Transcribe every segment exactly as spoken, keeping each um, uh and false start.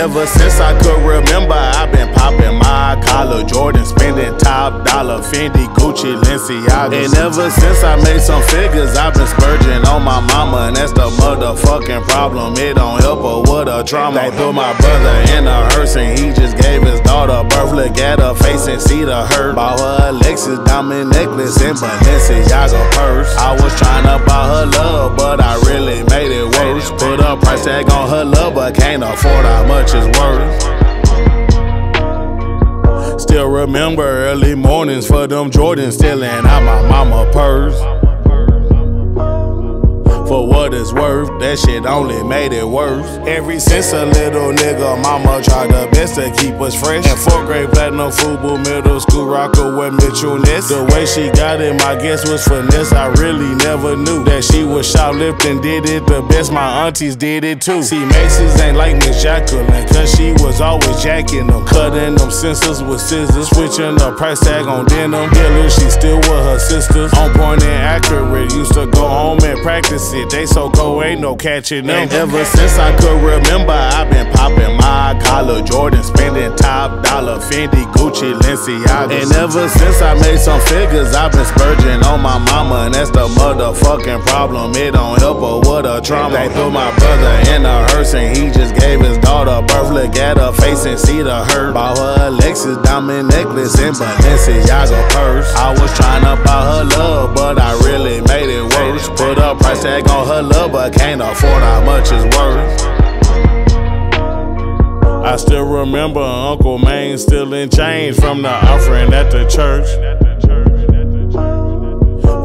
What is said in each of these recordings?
Ever since I could remember, I've been popping my collar, Jordan spending top dollar, Fendi, Gucci, Balenciaga. And ever since I made some figures, I've been spurging on my mama, and that's the motherfucking problem. It don't help her with her trauma. They threw my brother in a hearse, and he just gave his daughter birth. Look at her face and see the hurt. Bought her a Lexus diamond necklace and Balenciaga purse. I was trying to buy her love, but I really made it worse. Put a price tag on her love, but can't afford how much is worth. Still remember early mornings for them Jordans, stealing out my mama purse. For what it's worth, that shit only made it worse. Ever since a little nigga, mama tried her best to keep us fresh. And fourth grade platinum FUBU, middle school rocker with Mitchell Ness. The way she got it, my guess was finesse. I really never knew that she was shoplifting, did it the best. My aunties did it too. See, Macy's ain't like Miss Jacqueline, cause she was always jacking them, cutting them senses with scissors, switching the price tag on denim. Killer, she still with her sisters, on point and accurate. Used to go home and practice. They so cold, ain't no catching them. And ever since I could remember, I've been popping my collar, Jordan spending top dollar, Fendi, Gucci, Balenciaga. And ever since I made some figures, I've been spurging on my mama, and that's the motherfucking problem. It don't help her with her trauma. They threw my brother in a hearse, and he just gave his daughter birth. Look at her face and see the hurt. Bought her a Lexus diamond necklace and Balenciaga purse. I was trying to buy her love, but I really made it worse. Put a price tag on her love, but can't afford how much it's worth. I still remember Uncle Maine still in chains from the offering at the church.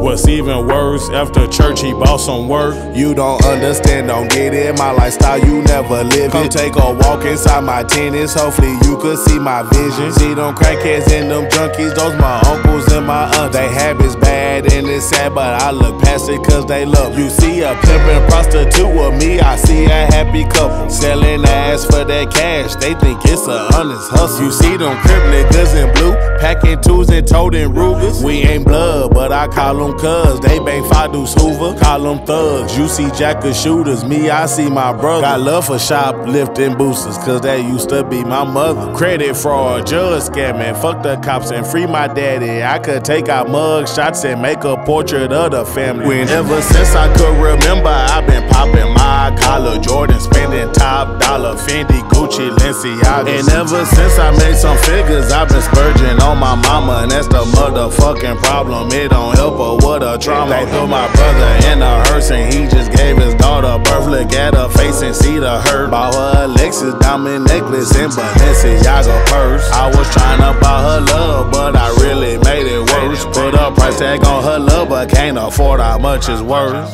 What's even worse, after church he bought some work. You don't understand, don't get it, my lifestyle you never live it. Come take a walk inside my tennis, hopefully you could see my vision. See them crackheads and them junkies, those my uncles and my aunts. They habits bad and it's sad, but I look past it cause they love. You see a pimpin' prostitute with me, I see a happy couple. Selling ass for that cash, they think it's a honest hustle. You see them crip niggas in blue, packing twos and toting Rugers. We ain't blood, but I call them cuz, they bang Fadoose Hoover. Call them thugs, you see jackers shooters. Me, I see my brother. Got love for shoplifting boosters, cause that used to be my mother. Credit fraud, judge scamming, fuck the cops and free my daddy. I could take out mug shots and make a portrait of the family. When ever since I could remember, I've been popping my collar, Jordan spending top dollar, Fendi, Gucci, Balenciaga. And ever since I made some figures, I've been spurging on my mama, and that's the motherfucking problem. It don't help her with her trauma. They threw my brother in a hearse, and he just gave his daughter birth. Look at her face and see the hurt. Bought her a Lexus diamond necklace and Balenciaga purse. I was trying to buy her love, but I really made it worse. Put a price tag on her love, but can't afford how much it's worth.